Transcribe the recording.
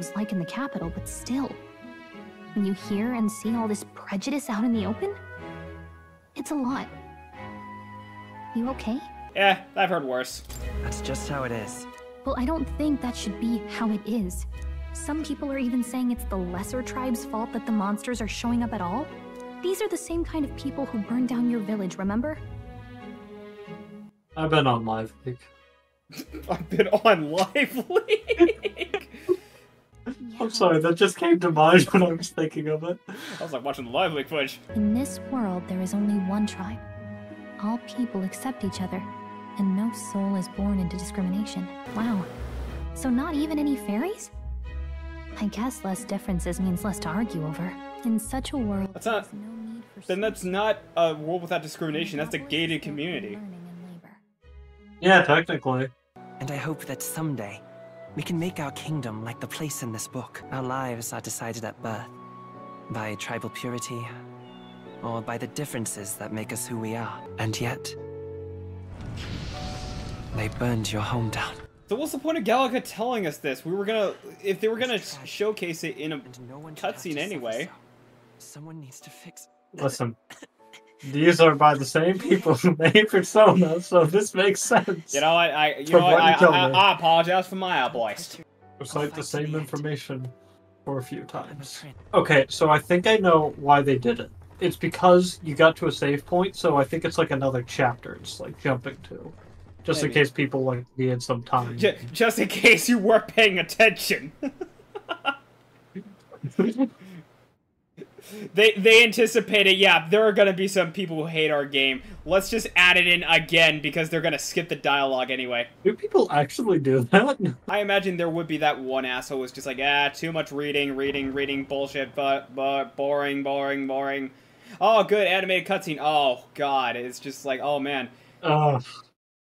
was like in the capital, but still. When you hear and see all this prejudice out in the open, it's a lot. You okay? Yeah, I've heard worse. That's just how it is. Well, I don't think that should be how it is. Some people are even saying it's the lesser tribe's fault that the monsters are showing up at all. These are the same kind of people who burned down your village, remember? I've been on Live Leak. I've been on Live Leak? I'm sorry, that just came to mind when I was thinking of it. I was like watching the Live Leak footage. In this world, there is only one tribe. All people accept each other, and no soul is born into discrimination. Wow. So not even any fairies? I guess less differences means less to argue over. In such a world, that's not, no need for then that's not a world without discrimination. That's a gated community. Yeah, technically. And I hope that someday we can make our kingdom like the place in this book. Our lives are decided at birth by tribal purity or by the differences that make us who we are. And yet, they burned your home down. So what's the point of Galaga telling us this? We were gonna, if they were gonna showcase it in a cutscene anyway. Someone needs to fix. Listen, these are by the same people who made Persona, so this makes sense. You know, I apologize for my voice. Recite the same information for a few times. Okay, so I think I know why they did it. It's because you got to a save point, so I think it's like another chapter. It's like jumping to. Just maybe. In case people like need some time. Just in case you were paying attention. They anticipated, yeah, there are going to be some people who hate our game. Let's just add it in again because they're going to skip the dialogue anyway. Do people actually do that? I imagine there would be that one asshole who's just like, ah, too much reading, bullshit, but boring. Oh, good, animated cutscene. Oh, God, it's just like, oh, man.